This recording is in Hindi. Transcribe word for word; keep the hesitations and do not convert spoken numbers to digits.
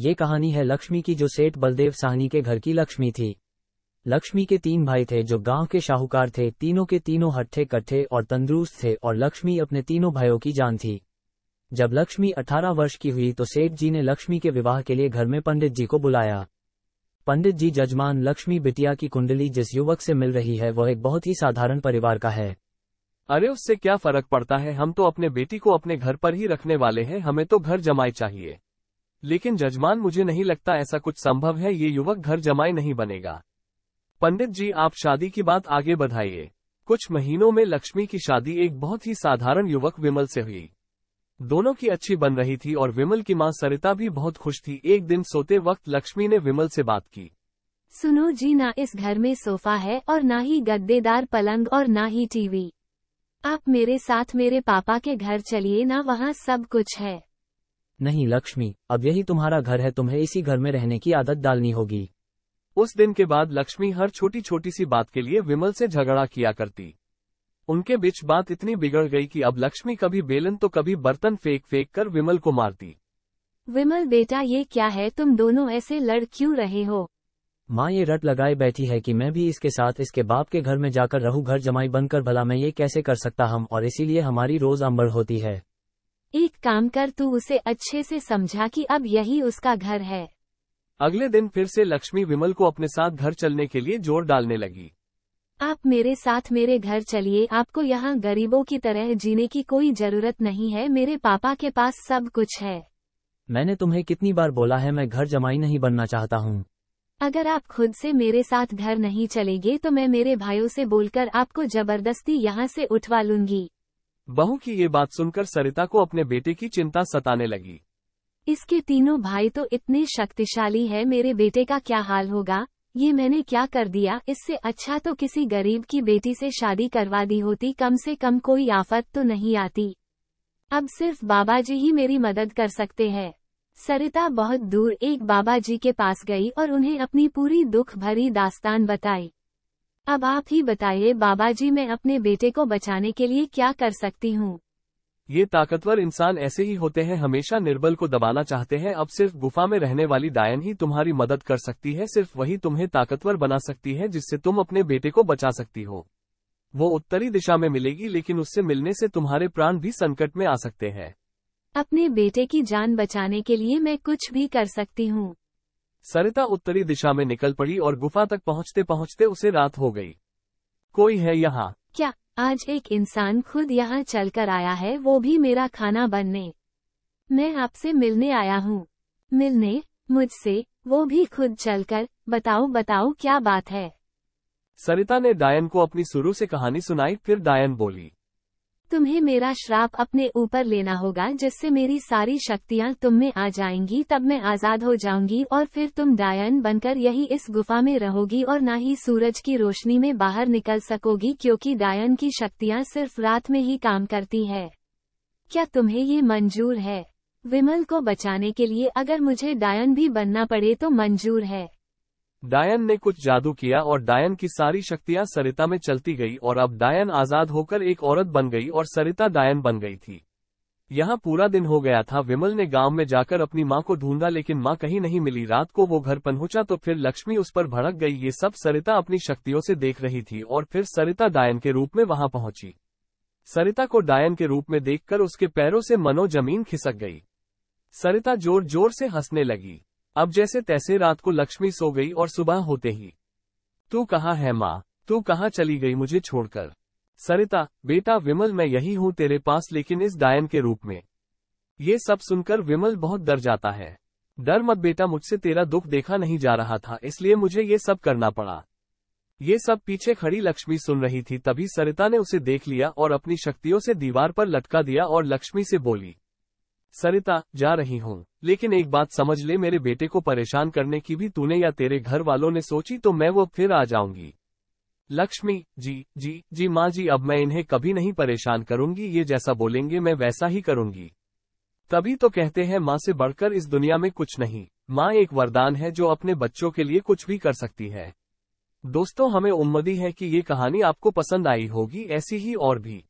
ये कहानी है लक्ष्मी की, जो सेठ बलदेव साहनी के घर की लक्ष्मी थी। लक्ष्मी के तीन भाई थे जो गांव के शाहूकार थे। तीनों के तीनों हट्ठे कट्ठे और तंदुरुस्त थे और लक्ष्मी अपने तीनों भाइयों की जान थी। जब लक्ष्मी अठारह वर्ष की हुई तो सेठ जी ने लक्ष्मी के विवाह के लिए घर में पंडित जी को बुलाया। पंडित जी जजमान, लक्ष्मी बिटिया की कुंडली जिस युवक से मिल रही है वह एक बहुत ही साधारण परिवार का है। अरे उससे क्या फर्क पड़ता है, हम तो अपने बेटी को अपने घर पर ही रखने वाले हैं, हमें तो घर जमाई चाहिए। लेकिन जजमान, मुझे नहीं लगता ऐसा कुछ संभव है, ये युवक घर जमाई नहीं बनेगा। पंडित जी, आप शादी की बात आगे बढ़ाइए। कुछ महीनों में लक्ष्मी की शादी एक बहुत ही साधारण युवक विमल से हुई। दोनों की अच्छी बन रही थी और विमल की मां सरिता भी बहुत खुश थी। एक दिन सोते वक्त लक्ष्मी ने विमल से बात की। सुनो जी, ना इस घर में सोफा है और ना ही गद्देदार पलंग और ना ही टीवी। आप मेरे साथ मेरे पापा के घर चलिए ना, वहाँ सब कुछ है। नहीं लक्ष्मी, अब यही तुम्हारा घर है, तुम्हें इसी घर में रहने की आदत डालनी होगी। उस दिन के बाद लक्ष्मी हर छोटी छोटी सी बात के लिए विमल से झगड़ा किया करती। उनके बीच बात इतनी बिगड़ गई कि अब लक्ष्मी कभी बेलन तो कभी बर्तन फेंक फेंक कर विमल को मारती। विमल बेटा, ये क्या है, तुम दोनों ऐसे लड़ क्यों रहे हो? माँ, ये रट लगाए बैठी है कि मैं भी इसके साथ इसके बाप के घर में जाकर रहूं, घर जमाई बनकर, भला मैं ये कैसे कर सकता हम, और इसीलिए हमारी रोज अंबड़ होती है। एक काम कर, तू उसे अच्छे से समझा कि अब यही उसका घर है। अगले दिन फिर से लक्ष्मी विमल को अपने साथ घर चलने के लिए जोर डालने लगी। आप मेरे साथ मेरे घर चलिए, आपको यहाँ गरीबों की तरह जीने की कोई जरूरत नहीं है, मेरे पापा के पास सब कुछ है। मैंने तुम्हें कितनी बार बोला है, मैं घर जमाई नहीं बनना चाहता हूँ। अगर आप खुद से मेरे साथ घर नहीं चलेंगे तो मैं मेरे भाइयों से बोलकर आपको जबरदस्ती यहाँ से उठवा लूंगी। बहू की ये बात सुनकर सरिता को अपने बेटे की चिंता सताने लगी। इसके तीनों भाई तो इतने शक्तिशाली है, मेरे बेटे का क्या हाल होगा, ये मैंने क्या कर दिया, इससे अच्छा तो किसी गरीब की बेटी से शादी करवा दी होती, कम से कम कोई आफत तो नहीं आती। अब सिर्फ बाबा जी ही मेरी मदद कर सकते हैं। सरिता बहुत दूर एक बाबा जी के पास गई और उन्हें अपनी पूरी दुख भरी दास्तान बताई। अब आप ही बताइए बाबा जी, मैं अपने बेटे को बचाने के लिए क्या कर सकती हूँ? ये ताकतवर इंसान ऐसे ही होते हैं, हमेशा निर्बल को दबाना चाहते हैं। अब सिर्फ गुफा में रहने वाली डायन ही तुम्हारी मदद कर सकती है, सिर्फ वही तुम्हें ताकतवर बना सकती है, जिससे तुम अपने बेटे को बचा सकती हो। वो उत्तरी दिशा में मिलेगी, लेकिन उससे मिलने से तुम्हारे प्राण भी संकट में आ सकते हैं। अपने बेटे की जान बचाने के लिए मैं कुछ भी कर सकती हूँ। सरिता उत्तरी दिशा में निकल पड़ी और गुफा तक पहुँचते पहुँचते उसे रात हो गई। कोई है यहाँ? क्या आज एक इंसान खुद यहाँ चल कर आया है, वो भी मेरा खाना बनने। मैं आपसे मिलने आया हूँ। मिलने? मुझसे? वो भी खुद चलकर? बताओ बताओ क्या बात है? सरिता ने डायन को अपनी शुरू से कहानी सुनाई। फिर डायन बोली, तुम्हें मेरा श्राप अपने ऊपर लेना होगा, जिससे मेरी सारी शक्तियाँ तुम में आ जाएंगी, तब मैं आजाद हो जाऊंगी और फिर तुम डायन बनकर यही इस गुफा में रहोगी और ना ही सूरज की रोशनी में बाहर निकल सकोगी, क्योंकि डायन की शक्तियाँ सिर्फ रात में ही काम करती है। क्या तुम्हें ये मंजूर है? विमल को बचाने के लिए अगर मुझे डायन भी बनना पड़े तो मंजूर है। डायन ने कुछ जादू किया और डायन की सारी शक्तियां सरिता में चलती गई और अब डायन आजाद होकर एक औरत बन गई और सरिता डायन बन गई थी। यहाँ पूरा दिन हो गया था। विमल ने गांव में जाकर अपनी माँ को ढूंढा, लेकिन माँ कहीं नहीं मिली। रात को वो घर पहुंचा तो फिर लक्ष्मी उस पर भड़क गई। ये सब सरिता अपनी शक्तियों से देख रही थी और फिर सरिता डायन के रूप में वहां पहुंची। सरिता को डायन के रूप में देखकर उसके पैरों से मनो जमीन खिसक गई। सरिता जोर जोर से हंसने लगी। अब जैसे तैसे रात को लक्ष्मी सो गई और सुबह होते ही, तू कहाँ है माँ, तू कहाँ चली गई मुझे छोड़कर? सरिता, बेटा विमल, मैं यही हूँ तेरे पास, लेकिन इस डायन के रूप में। ये सब सुनकर विमल बहुत डर जाता है। डर मत बेटा, मुझसे तेरा दुख देखा नहीं जा रहा था, इसलिए मुझे ये सब करना पड़ा। ये सब पीछे खड़ी लक्ष्मी सुन रही थी। तभी सरिता ने उसे देख लिया और अपनी शक्तियों से दीवार पर लटका दिया और लक्ष्मी से बोली, सरिता जा रही हूँ, लेकिन एक बात समझ ले, मेरे बेटे को परेशान करने की भी तूने या तेरे घर वालों ने सोची तो मैं वो फिर आ जाऊंगी। लक्ष्मी, जी जी जी माँ जी, अब मैं इन्हें कभी नहीं परेशान करूंगी, ये जैसा बोलेंगे मैं वैसा ही करूंगी। तभी तो कहते हैं माँ से बढ़कर इस दुनिया में कुछ नहीं। माँ एक वरदान है जो अपने बच्चों के लिए कुछ भी कर सकती है। दोस्तों, हमें उम्मीद है कि ये कहानी आपको पसंद आई होगी। ऐसी ही और भी